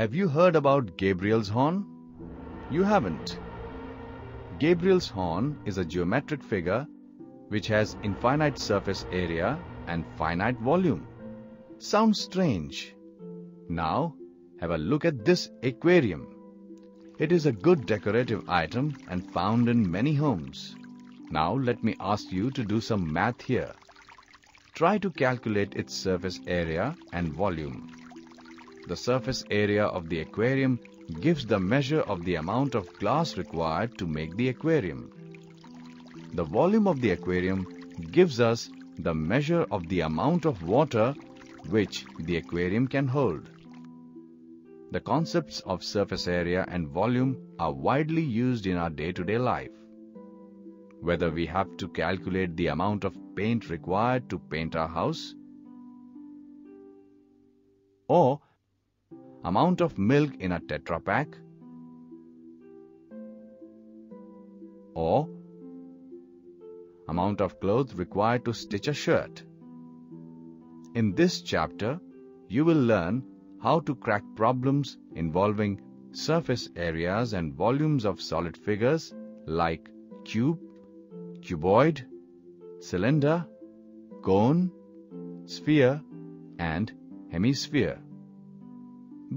Have you heard about Gabriel's horn? You haven't. Gabriel's horn is a geometric figure which has infinite surface area and finite volume. Sounds strange. Now, have a look at this aquarium. It is a good decorative item and found in many homes. Now let me ask you to do some math here. Try to calculate its surface area and volume. The surface area of the aquarium gives the measure of the amount of glass required to make the aquarium. The volume of the aquarium gives us the measure of the amount of water which the aquarium can hold. The concepts of surface area and volume are widely used in our day-to-day life. Whether we have to calculate the amount of paint required to paint our house, or amount of milk in a Tetra pack, or amount of cloth required to stitch a shirt. In this chapter, you will learn how to crack problems involving surface areas and volumes of solid figures like cube, cuboid, cylinder, cone, sphere, and hemisphere.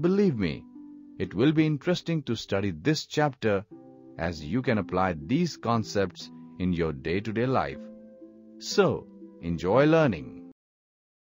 Believe me, it will be interesting to study this chapter as you can apply these concepts in your day-to-day life. So, enjoy learning.